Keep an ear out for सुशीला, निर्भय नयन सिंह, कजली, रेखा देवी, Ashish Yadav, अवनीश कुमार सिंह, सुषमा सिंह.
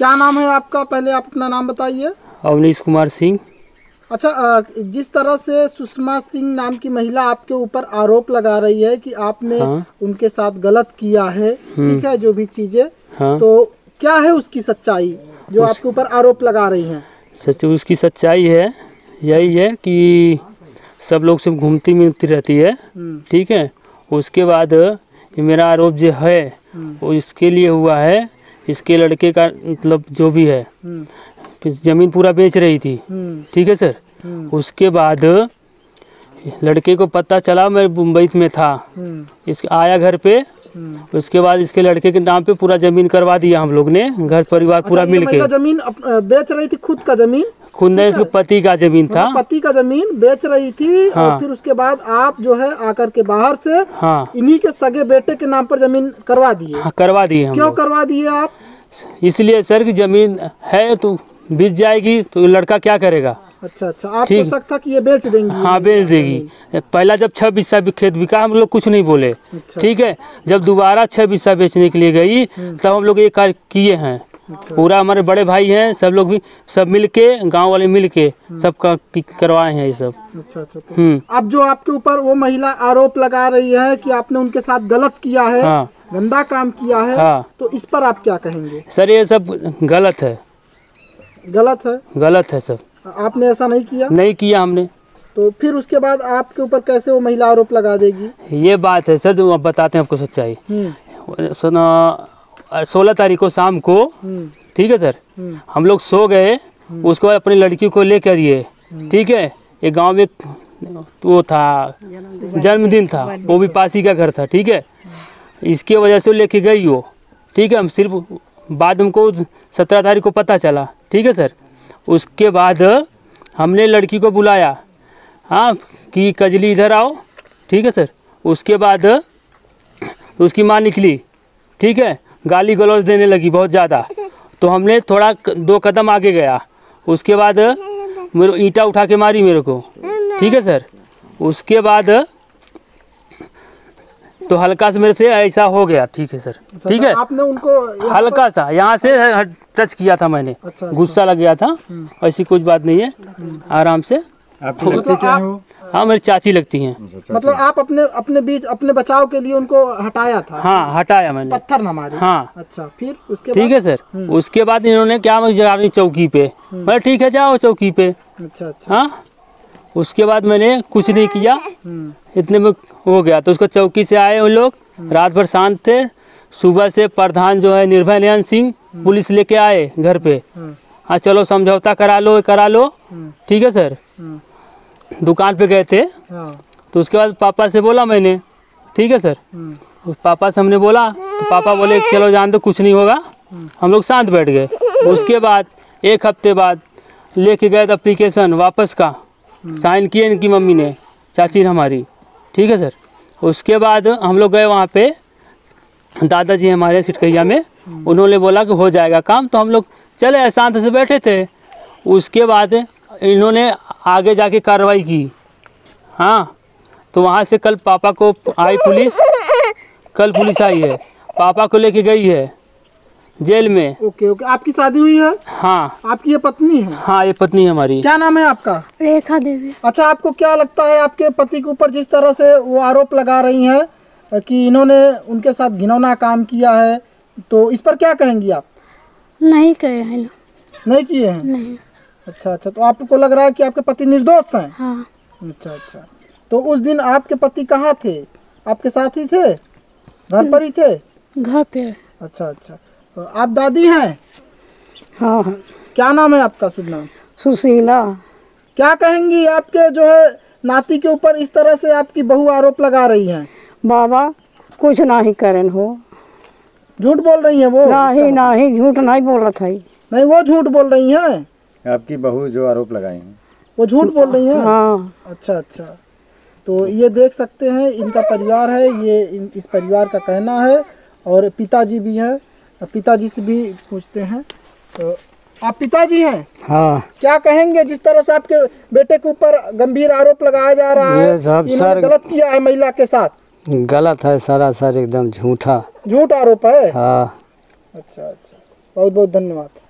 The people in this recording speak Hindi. क्या नाम है आपका? पहले आप अपना नाम बताइए। अवनीश कुमार सिंह। अच्छा, जिस तरह से सुषमा सिंह नाम की महिला आपके ऊपर आरोप लगा रही है कि आपने उनके साथ गलत किया है, ठीक है, जो भी चीजें, तो क्या है उसकी सच्चाई जो आपके ऊपर आरोप लगा रही हैं? उसकी सच्चाई है यही है कि सब लोग सिर्फ घूमती मिलती रहती है, ठीक है। उसके बाद मेरा आरोप जो है वो इसके लिए हुआ है, इसके लड़के का मतलब जो भी है जमीन पूरा बेच रही थी, ठीक है सर। उसके बाद लड़के को पता चला, मैं मुंबई में था, इस आया घर पे, उसके बाद इसके लड़के के नाम पे पूरा जमीन करवा दिया हम लोग ने, घर परिवार पूरा मिलके। जमीन बेच रही थी, खुद का जमीन, खुद ने, इसके पति का जमीन था, पति का जमीन बेच रही थी। और फिर उसके बाद आप जो है आकर के बाहर से इन्हीं के सगे बेटे के नाम पर जमीन करवा दिए। करवा दिए। क्यों करवा दिए आप? इसलिए सर की जमीन है तो बेच जाएगी तो लड़का क्या करेगा। अच्छा अच्छा, आपको शक था कि ये बेच देंगी। हाँ, बेच देगी। पहला जब 6 बिस्सा खेत बिका हम लोग कुछ नहीं बोले, ठीक है। जब दोबारा 6 बिस्सा बेचने के लिए गई तब हम लोग ये कार्य किए हैं। पूरा हमारे बड़े भाई हैं, सब लोग भी, सब मिलके, गांव वाले मिलके सब करवाए हैं ये सब। अच्छा अच्छा। अब जो आपके ऊपर वो महिला आरोप लगा रही है कि आपने उनके साथ गलत किया है, गंदा काम किया है, तो इस पर आप क्या कहेंगे? सर ये सब गलत है, गलत है, गलत है सर। आपने ऐसा नहीं किया। नहीं किया हमने। तो फिर उसके बाद आपके ऊपर कैसे वो महिला आरोप लगा देगी? ये बात है सर, जो आप बताते हैं आपको सच्चाई। 16 तारीख को शाम को, ठीक है सर, हम लोग सो गए। उसके बाद अपनी लड़की को लेकर ये, ठीक है, ये गांव में वो था, जन्मदिन था, वो भी पासी का घर था, ठीक है, इसके वजह से लेके गई वो, ठीक है। हम सिर्फ बाद हमको 17 तारीख को पता चला, ठीक है सर। उसके बाद हमने लड़की को बुलाया, हाँ, कि कजली इधर आओ, ठीक है सर। उसके बाद उसकी माँ निकली, ठीक है, गाली गलौज देने लगी बहुत ज़्यादा। तो हमने थोड़ा 2 कदम आगे गया, उसके बाद मेरे ईंटा उठा के मारी मेरे को, ठीक है सर। उसके बाद तो हल्का सा मेरे से ऐसा हो गया, ठीक है सर, ठीक है। आपने उनको हल्का सा यहाँ से टच किया था मैंने, गुस्सा लग गया था, ऐसी कुछ बात नहीं है, आराम से। हाँ, मेरी चाची लगती हैं। मतलब आप अपने अपने बीच अपने बचाव के लिए उनको हटाया था। हाँ, हटाया मैंने, पत्थर ना मारे। हाँ, अच्छा, फिर उसके बाद? ठीक है सर। उसके बाद इन्होंने क्या मुझे चौकी पे, मैं ठीक है जाओ चौकी पे। अच्छा अच्छा। हाँ, उसके बाद मैंने कुछ नहीं किया, इतने में हो गया। तो उसको चौकी से आए वो लोग, रात भर शांत थे। सुबह से प्रधान जो है निर्भय नयन सिंह, पुलिस लेके आए घर पे। हाँ, चलो समझौता करा लो, करा लो, ठीक है सर। दुकान पे गए थे, तो उसके बाद पापा से बोला मैंने, ठीक है सर। उस पापा से हमने बोला तो पापा बोले चलो जान दो, कुछ नहीं होगा। हम लोग शांत बैठ गए। उसके बाद 1 हफ्ते बाद लेके गए एप्लीकेशन वापस का, साइन किए इनकी मम्मी ने, चाची ने हमारी, ठीक है सर। उसके बाद हम लोग गए वहाँ पे, दादाजी हमारे सिटकैया में, उन्होंने बोला कि हो जाएगा काम। तो हम लोग चले, शांत से बैठे थे। उसके बाद इन्होंने आगे जाके कार्रवाई की। हाँ, तो वहाँ से कल पापा को आई पुलिस, कल पुलिस आई है, पापा को लेके गई है जेल में। Okay okay. आपकी शादी हुई है? हाँ। आपकी ये पत्नी है? हाँ, ये पत्नी है हमारी। क्या नाम है आपका? रेखा देवी। अच्छा, आपको क्या लगता है आपके पति के ऊपर जिस तरह से वो आरोप लगा रही हैं कि इन्होंने उनके साथ घिनौना काम किया है, तो इस पर क्या कहेंगी आप? नहीं कहे हैं, नहीं किए हैं, नहीं। अच्छा अच्छा, तो आपको लग रहा है कि आपके पति निर्दोष हैं? हाँ। अच्छा अच्छा, तो उस दिन आपके पति कहाँ थे? आपके साथ ही थे, घर पर ही थे? घर पे। अच्छा अच्छा, तो आप दादी हैं? हाँ। क्या नाम है आपका? शुभ नाम? सुशीला। क्या कहेंगी आपके जो है नाती के ऊपर इस तरह से आपकी बहू आरोप लगा रही है? बाबा कुछ ना ही करें, हो झूठ बोल रही है वो? ना ही झूठ नहीं बोल रहा था। नहीं, वो झूठ बोल रही है। आपकी बहू जो आरोप लगाई है वो झूठ बोल रही है। हाँ। अच्छा अच्छा, तो ये देख सकते हैं इनका परिवार है, ये इस परिवार का कहना है। और पिताजी भी है, पिताजी से भी पूछते हैं। तो आप पिताजी हैं? हाँ। क्या कहेंगे जिस तरह से आपके बेटे के ऊपर गंभीर आरोप लगाया जा रहा है कि इन्होंने गलत किया है महिला के साथ? गलत है, सरासर एकदम झूठा आरोप है। हाँ। अच्छा अच्छा, बहुत बहुत धन्यवाद।